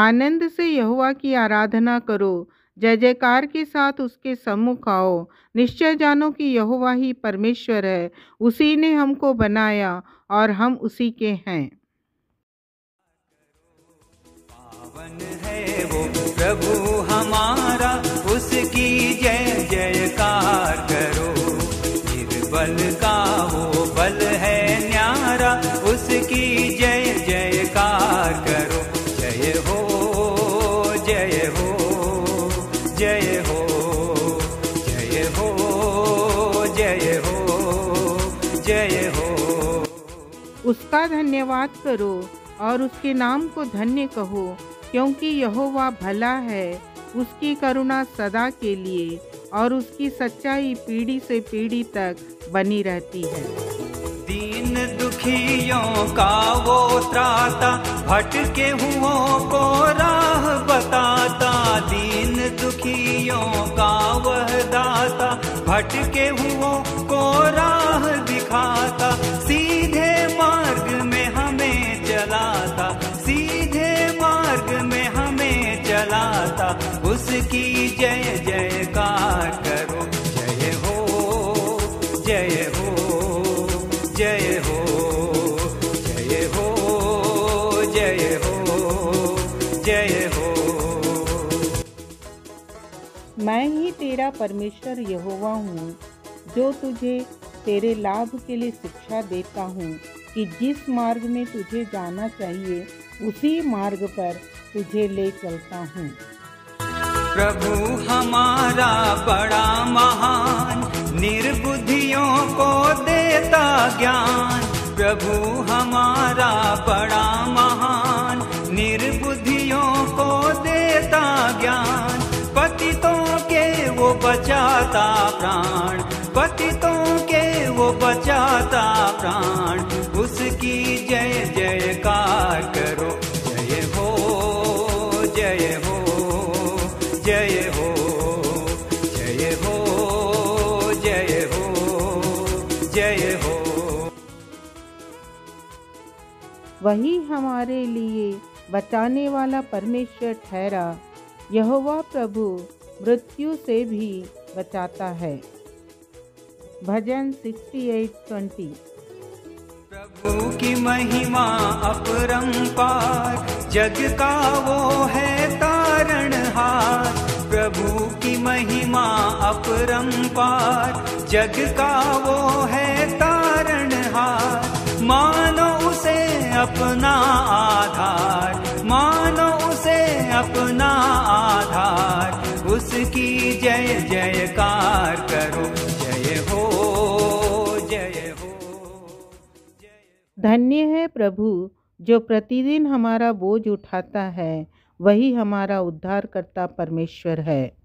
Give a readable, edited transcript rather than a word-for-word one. आनंद से यहोवा की आराधना करो, जय जयकार के साथ उसके सम्मुख आओ। निश्चय जानो कि यहोवा ही परमेश्वर है, उसी ने हमको बनाया और हम उसी के हैं। पावन है वो प्रभु हमारा, उसकी जय जयकार करो। निर्बल का वो बल है न्यारा, उसकी जय जयकार करो। जय हो जय हो जय हो जय हो जय हो जय हो। उसका धन्यवाद करो और उसके नाम को धन्य कहो, क्योंकि यहोवा भला है, उसकी करुणा सदा के लिए और उसकी सच्चाई पीढ़ी से पीढ़ी तक बनी रहती है। दीन दुखियों का वो त्राता, भटके हुओं को राह बताता। दीन दुखियों का वह दाता, भटके हुओं को राह दिखाता। सीधे मार्ग में हमें चलाता, सीधे मार्ग में हमें चलाता। उसकी जय जयकार करो। जय हो जय हो जय हो जय हो जय हो जय हो। मैं ही तेरा परमेश्वर यहोवा हूँ, जो तुझे तेरे लाभ के लिए शिक्षा देता हूँ कि जिस मार्ग में तुझे जाना चाहिए उसी मार्ग पर तुझे ले चलता हूँ। प्रभु हमारा बड़ा महान, निर्बुद्धियों को देता ज्ञान। प्रभु हमारा बड़ा महान, निर्बुद्धियों को देता ज्ञान। पतितों के वो बचाता प्राण, पतितों के वो बचाता प्राण। उसकी जय जयकार करो। जय हो जय हो जय हो जय हो जय हो जय हो। वही हमारे लिए बचाने वाला परमेश्वर ठहरा, यहोवा प्रभु मृत्यु से भी बचाता है। भजन 68:20। प्रभु की महिमा अपरंपार, जग का वो है तारणहार। प्रभु की महिमा अपरंपार, जग का वो है तारणहार। मानो उसे अपना आधार, मानो उसे अपना आधार। उसकी जय जयकार करो। जय हो जय हो। धन्य है प्रभु जो प्रतिदिन हमारा बोझ उठाता है, वही हमारा उद्धारकर्ता परमेश्वर है।